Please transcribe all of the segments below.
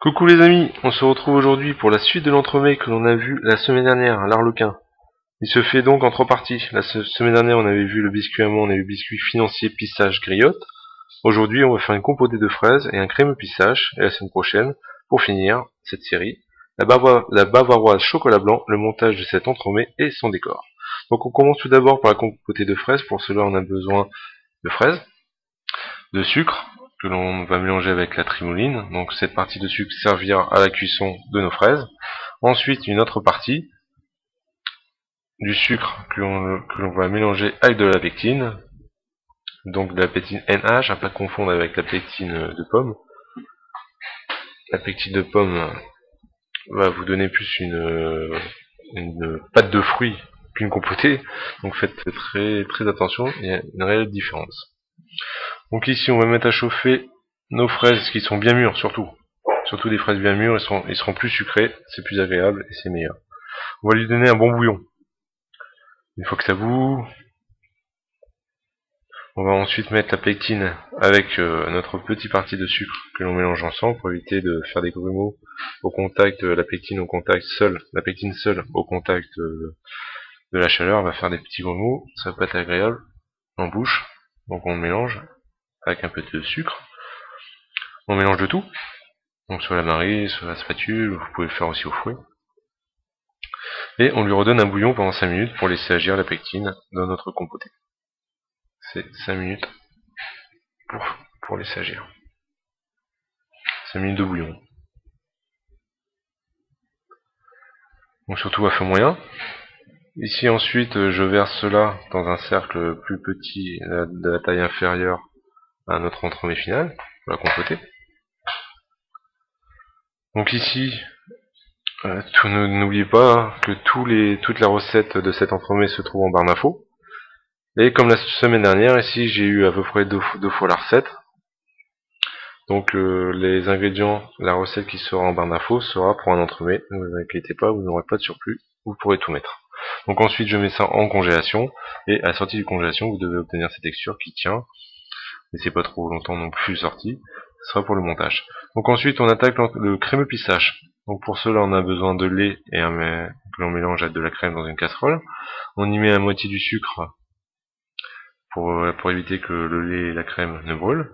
Coucou les amis, on se retrouve aujourd'hui pour la suite de l'entremets que l'on a vu la semaine dernière, l'arlequin. Il se fait donc en trois parties. La semaine dernière on avait vu le biscuit amand, on a eu biscuit financier, pistache, griotte. Aujourd'hui on va faire une compotée de fraises et un crémeux pistache. Et la semaine prochaine, pour finir cette série, la bavaroise chocolat blanc, le montage de cet entremets et son décor. Donc on commence tout d'abord par la compotée de fraises. Pour cela on a besoin de fraises, de sucre, que l'on va mélanger avec la trimouline. Donc cette partie de sucre servira à la cuisson de nos fraises. Ensuite une autre partie du sucre que l'on va mélanger avec de la pectine, donc de la pectine NH, à ne pas confondre avec la pectine de pomme. La pectine de pomme va vous donner plus une pâte de fruits qu'une compotée, donc faites très attention, il y a une réelle différence. Donc ici on va mettre à chauffer nos fraises qui sont bien mûres, surtout des fraises bien mûres, elles seront plus sucrées, c'est plus agréable et c'est meilleur. On va lui donner un bon bouillon. Une fois que ça boue, on va ensuite mettre la pectine avec notre petite partie de sucre que l'on mélange ensemble pour éviter de faire des grumeaux au contact. La pectine au contact seule, la pectine seule au contact de la chaleur, on va faire des petits grumeaux, ça va pas être agréable en bouche. Donc on mélange avec un peu de sucre, on mélange de tout, donc sur la maryse, sur la spatule, vous pouvez le faire aussi au fouet, et on lui redonne un bouillon pendant 5 minutes pour laisser agir la pectine dans notre compotée. C'est 5 minutes pour laisser agir, 5 minutes de bouillon. Donc surtout à feu moyen. Ici ensuite je verse cela dans un cercle plus petit, de la taille inférieure à notre entremets final, pour la compoter. Donc ici, n'oubliez pas que toute la recette de cet entremets se trouve en barre d'infos. Et comme la semaine dernière, ici j'ai eu à peu près deux fois la recette. Donc les ingrédients, la recette qui sera en barre d'infos sera pour un entremets. Ne vous inquiétez pas, vous n'aurez pas de surplus, vous pourrez tout mettre. Donc ensuite je mets ça en congélation, et à la sortie du congélation vous devez obtenir cette texture qui tient, mais c'est pas trop longtemps non plus sorti, ce sera pour le montage. Donc ensuite on attaque le crémeux pistache. Donc pour cela on a besoin de lait et que l'on mélange avec de la crème dans une casserole. On y met à moitié du sucre pour éviter que le lait et la crème ne brûlent.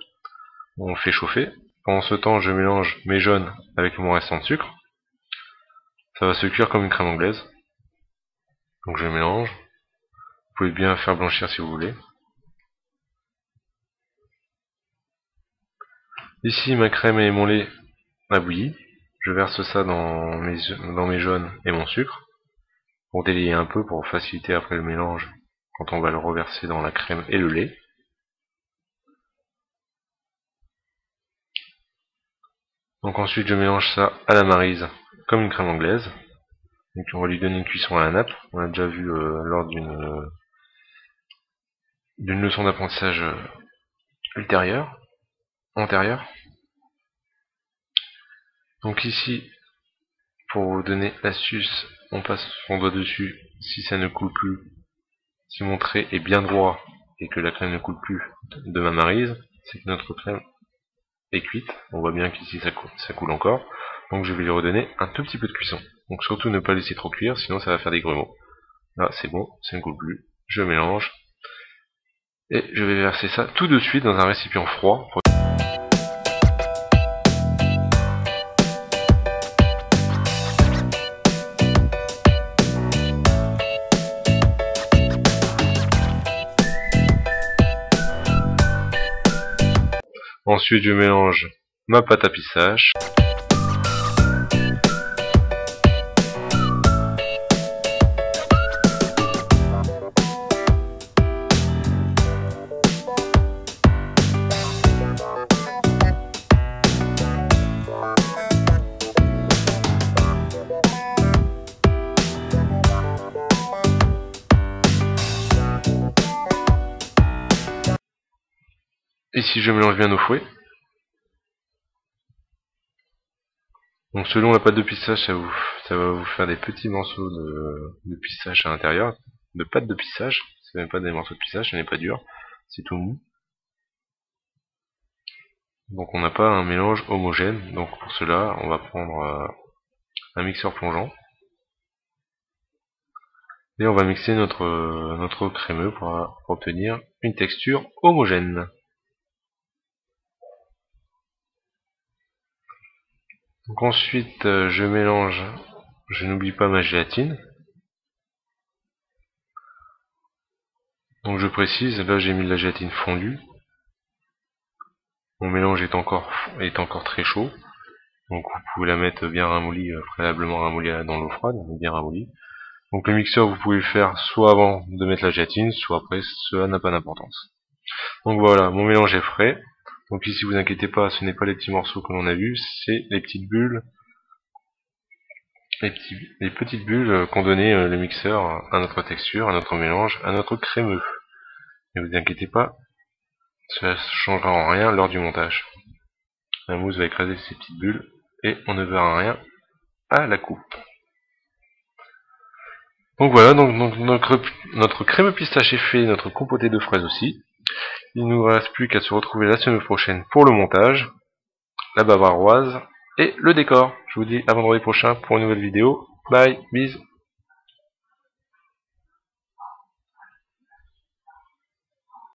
On fait chauffer. Pendant ce temps je mélange mes jaunes avec mon restant de sucre. Ça va se cuire comme une crème anglaise. Donc je mélange, vous pouvez bien faire blanchir si vous voulez. Ici ma crème et mon lait a bouilli, je verse ça dans mes jaunes et mon sucre, pour délayer un peu, pour faciliter après le mélange, quand on va le reverser dans la crème et le lait. Donc ensuite je mélange ça à la maryse, comme une crème anglaise. Donc on va lui donner une cuisson à la nappe, on l'a déjà vu lors d'une leçon d'apprentissage antérieure. Donc ici, pour vous donner l'astuce, on passe son doigt dessus, si ça ne coule plus, si mon trait est bien droit et que la crème ne coule plus de ma maryse, c'est que notre crème est cuite. On voit bien qu'ici ça coule encore, donc je vais lui redonner un tout petit peu de cuisson. Donc surtout ne pas laisser trop cuire, sinon ça va faire des grumeaux. Là c'est bon, ça ne coule plus, je mélange. Et je vais verser ça tout de suite dans un récipient froid. Ensuite je mélange ma pâte à pistache. Et si je mélange bien au fouet. Donc selon la pâte de pistache, ça va vous faire des petits morceaux de pistache à l'intérieur, de pâte de pistache, c'est même pas des morceaux de pistache, elle n'est pas dure, c'est tout mou. Donc on n'a pas un mélange homogène, donc pour cela on va prendre un mixeur plongeant. Et on va mixer notre crémeux pour obtenir une texture homogène. Donc ensuite, je mélange, je n'oublie pas ma gélatine. Donc je précise, là j'ai mis de la gélatine fondue. Mon mélange est encore très chaud. Donc vous pouvez la mettre bien ramollie, préalablement ramollie dans l'eau froide, bien ramollie. Donc le mixeur, vous pouvez le faire soit avant de mettre la gélatine, soit après, cela n'a pas d'importance. Donc voilà, mon mélange est frais. Donc ici, vous inquiétez pas, ce n'est pas les petits morceaux que l'on a vus, c'est les petites bulles, les petites bulles qu'ont donné le mixeur à notre texture, à notre mélange, à notre crémeux. Ne vous inquiétez pas, cela ne changera en rien lors du montage. La mousse va écraser ces petites bulles et on ne verra rien à la coupe. Donc voilà, donc notre crémeux pistache est fait, notre compotée de fraises aussi. Il ne nous reste plus qu'à se retrouver la semaine prochaine pour le montage, la bavaroise et le décor. Je vous dis à vendredi prochain pour une nouvelle vidéo. Bye, bisous.